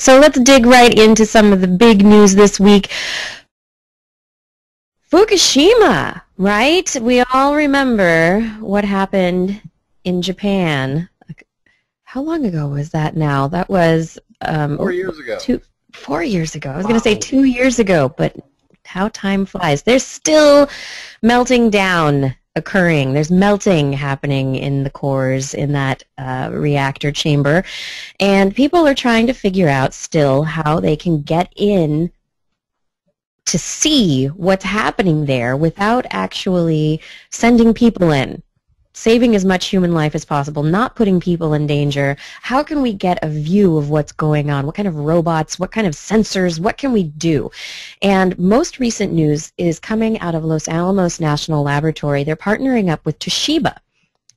So let's dig right into some of the big news this week. Fukushima, right? We all remember what happened in Japan. How long ago was that now? That was 4 years ago. 4 years ago. I was going to say 2 years ago, but how time flies. There's still melting down occurring. There's melting happening in the cores in that reactor chamber, and people are trying to figure out still how they can get in to see what's happening there without actually sending people in, saving as much human life as possible, not putting people in danger. How can we get a view of what's going on? What kind of robots? What kind of sensors? What can we do? And most recent news is coming out of Los Alamos National Laboratory. They're partnering up with Toshiba.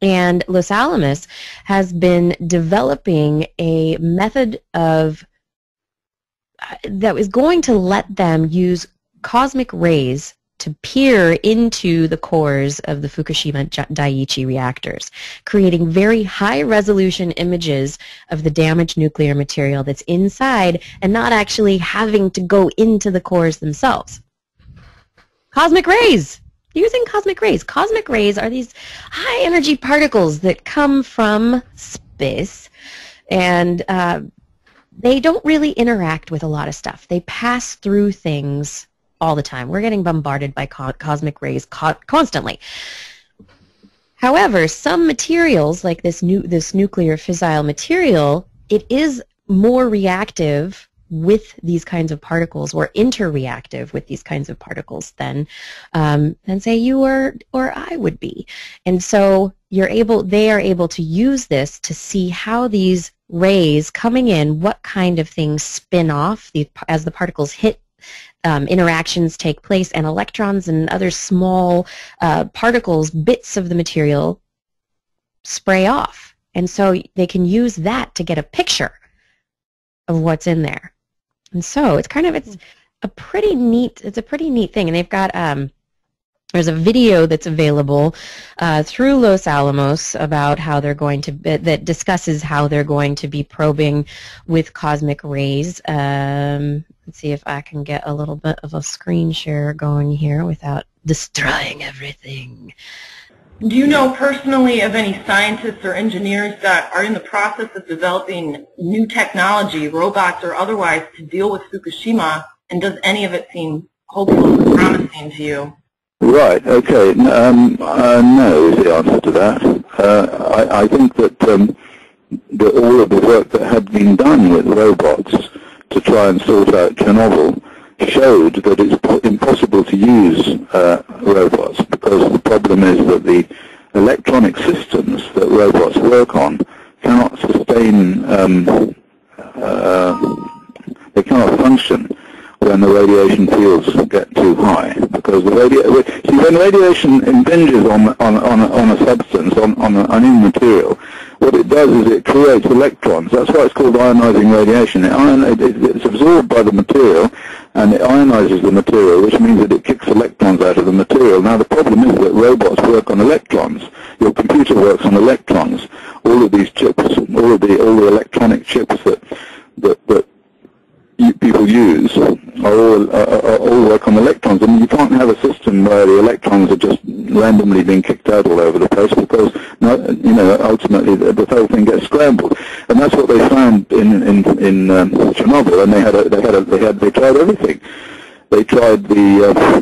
And Los Alamos has been developing a method of that is going to let them use cosmic rays to peer into the cores of the Fukushima Daiichi reactors, creating very high-resolution images of the damaged nuclear material that's inside and not actually having to go into the cores themselves. Cosmic rays! Using cosmic rays. Cosmic rays are these high-energy particles that come from space, and they don't really interact with a lot of stuff. They pass through things all the time. We're getting bombarded by cosmic rays constantly. However, some materials, like this nuclear fissile material, it is more reactive with these kinds of particles, or interreactive with these kinds of particles than say you or I would be. And so they are able to use this to see how these rays coming in, what kind of things spin off as the particles hit. Interactions take place, and electrons and other small particles, bits of the material, spray off. And so they can use that to get a picture of what's in there. And so it's a pretty neat thing. And they've got there's a video that's available through Los Alamos about how they're going to that discusses how they're going to be probing with cosmic rays. Let's see if I can get a little bit of a screen share going here without destroying everything. Do you know personally of any scientists or engineers that are in the process of developing new technology, robots or otherwise, to deal with Fukushima? And does any of it seem hopeful or promising to you? Right, okay. No is the answer to that. I think that, all of the work that had been done with robots to try and sort out Chernobyl showed that it's impossible to use robots, because the problem is that the electronic systems that robots work on cannot sustain, they cannot function when the radiation fields get too high, because when radiation impinges on a substance, on a new material, what it does is it creates electrons. That's why it's called ionizing radiation. It's absorbed by the material, and it ionizes the material, which means that it kicks electrons out of the material. Now, the problem is that robots work on electrons. Your computer works on electrons. All of these chips, all the electronic chips that people use all work on electrons, and you can't have a system where the electrons are just randomly being kicked out all over the place, because ultimately the whole thing gets scrambled, and that's what they found in Chernobyl. And they tried everything. They tried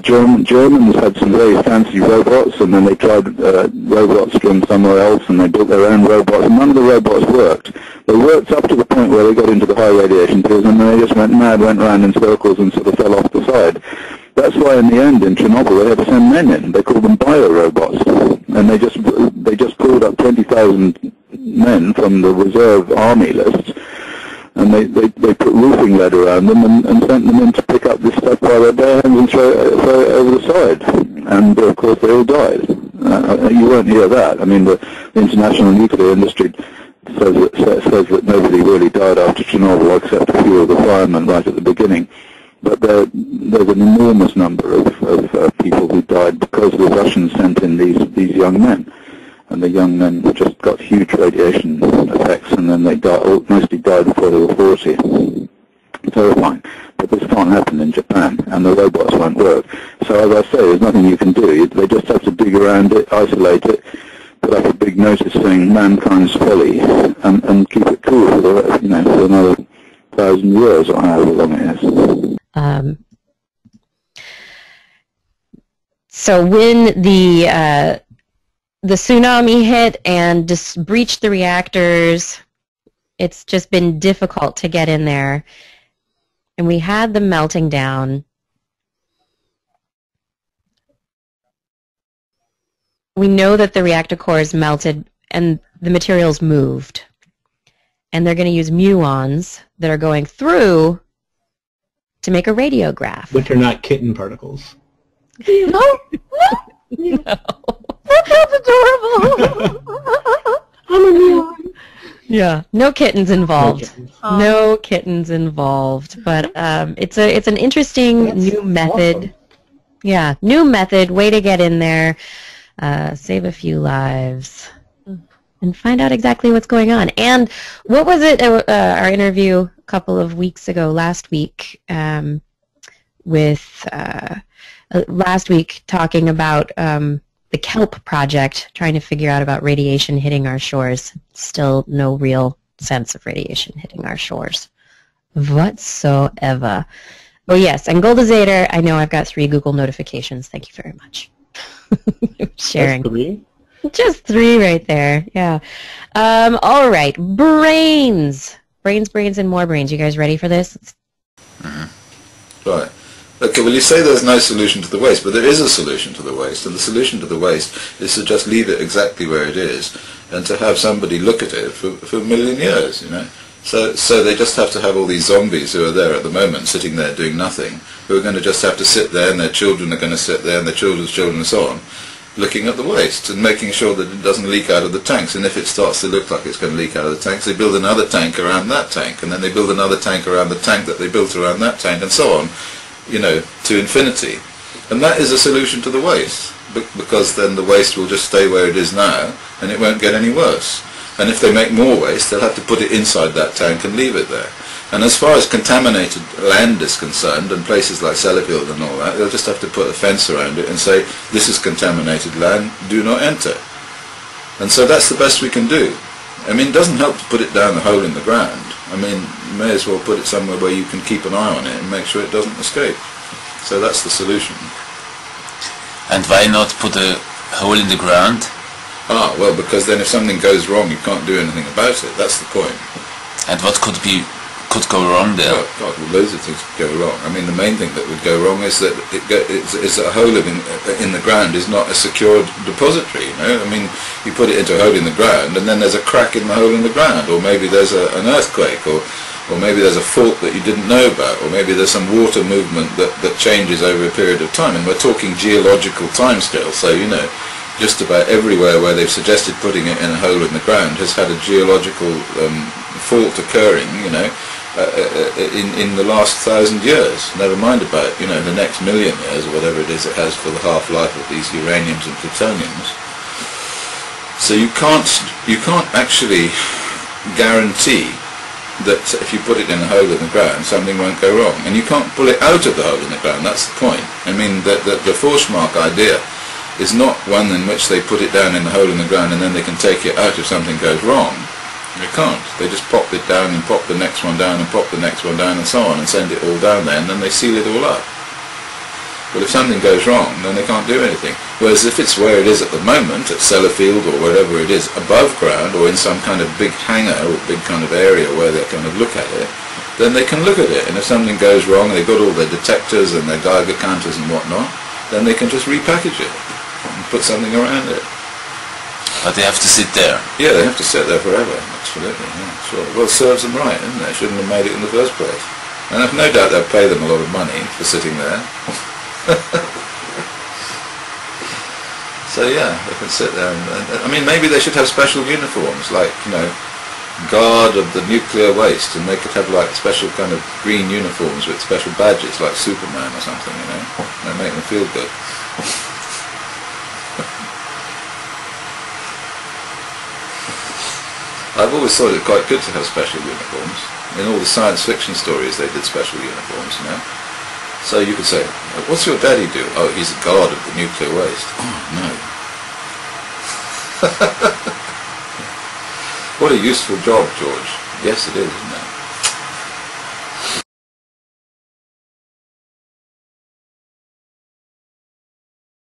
Germans had some very fancy robots, and then they tried robots from somewhere else, and they built their own robots, and none of the robots worked. They worked up to the point where they got into the high radiation fields, and then they just went mad, went round in circles, and sort of fell off the side. That's why in the end, in Chernobyl, they had to send men in. They called them biorobots, and they just called up 20,000 men from the reserve army list. And they put roofing lead around them and sent them in to pick up this stuff by their bare hands and throw it over the side. And, of course, they all died. You won't hear that. I mean, the international nuclear industry says that nobody really died after Chernobyl, except a few of the firemen right at the beginning. But there's an enormous number of people who died because the Russians sent in these young men. And the young men just got huge radiation effects, and then they mostly died before they were 40. but this can't happen in Japan, and the robots won't work. So as I say, there's nothing you can do. They just have to dig around it, isolate it, put up a big notice saying mankind's folly, and keep it cool for the, for another 1,000 years or however long it is. So when the tsunami hit and just breached the reactors, it's just been difficult to get in there. And we had the melting down. We know that the reactor cores melted and the materials moved. And they're going to use muons that are going through to make a radiograph. Which are not kitten particles. No. No. That's adorable. I'm a muon. Yeah, no kittens involved. No kittens, no kittens involved. But it's an interesting new method. Awesome. Yeah, new method, way to get in there, save a few lives, and find out exactly what's going on. And what was it? Our interview a couple of weeks ago, last week, talking about the Kelp Project, trying to figure out about radiation hitting our shores. Still no real sense of radiation hitting our shores whatsoever. Oh, yes, and Golda Zader, I know I've got 3 Google notifications. Thank you very much. Sharing. Just 3? Just 3 right there, yeah. All right, brains. Brains, brains, and more brains. You guys ready for this? Right. Okay, well, you say there's no solution to the waste, but there is a solution to the waste, and the solution to the waste is to just leave it exactly where it is and to have somebody look at it for a million years, So they just have to have all these zombies who are there at the moment, sitting there doing nothing, who are going to just have to sit there, and their children are going to sit there, and their children's children and so on, looking at the waste and making sure that it doesn't leak out of the tanks. And if it starts to look like it's going to leak out of the tanks, they build another tank around that tank, and then they build another tank around the tank that they built around that tank, and so on. To infinity. And that is a solution to the waste, because then the waste will just stay where it is now, and it won't get any worse. And if they make more waste, they'll have to put it inside that tank and leave it there. And as far as contaminated land is concerned, and places like Sellafield and all that, they'll just have to put a fence around it and say, this is contaminated land, do not enter. And so that's the best we can do. I mean, it doesn't help to put it down the hole in the ground. I mean, you may as well put it somewhere where you can keep an eye on it and make sure it doesn't escape. So that's the solution. And why not put a hole in the ground? Ah, well, because then if something goes wrong, you can't do anything about it. That's the point. And what could go wrong there? Oh, God, well, loads of things could go wrong. I mean, the main thing that would go wrong is that a hole in the ground is not a secured depository, I mean, you put it into a hole in the ground and then there's a crack in the hole in the ground, or maybe there's an earthquake, or maybe there's a fault that you didn't know about, or maybe there's some water movement that changes over a period of time, and we're talking geological timescale, so just about everywhere where they've suggested putting it in a hole in the ground has had a geological fault occurring, in the last 1,000 years, never mind about, the next million years or whatever it is it has for the half-life of these uraniums and plutoniums. So you can't actually guarantee that if you put it in a hole in the ground, something won't go wrong. And you can't pull it out of the hole in the ground, that's the point. I mean, the Forsmark idea is not one in which they put it down in the hole in the ground and then they can take it out if something goes wrong. They can't. They just pop it down and pop the next one down and pop the next one down and so on, and send it all down there, and then they seal it all up. But if something goes wrong, then they can't do anything. Whereas if it's where it is at the moment, at Sellafield or wherever it is, above ground or in some kind of big hangar or big kind of area where they kind of look at it, then they can look at it. And if something goes wrong, they've got all their detectors and their Geiger counters and whatnot, then they can just repackage it and put something around it. But they have to sit there. Yeah, they have to sit there forever. Absolutely, yeah, sure. Well, it serves them right, isn't it? Shouldn't have made it in the first place. And I've no doubt they'll pay them a lot of money for sitting there. So yeah, they can sit there. And I mean, maybe they should have special uniforms, like, guard of the nuclear waste, and they could have like special kind of green uniforms with special badges, like Superman or something, They make them feel good. I've always thought it quite good to have special uniforms. in all the science fiction stories they did special uniforms, you know. So you could say, what's your daddy do? Oh, he's a god of the nuclear waste. Oh, no. What a useful job, George. Yes, it is, isn't it?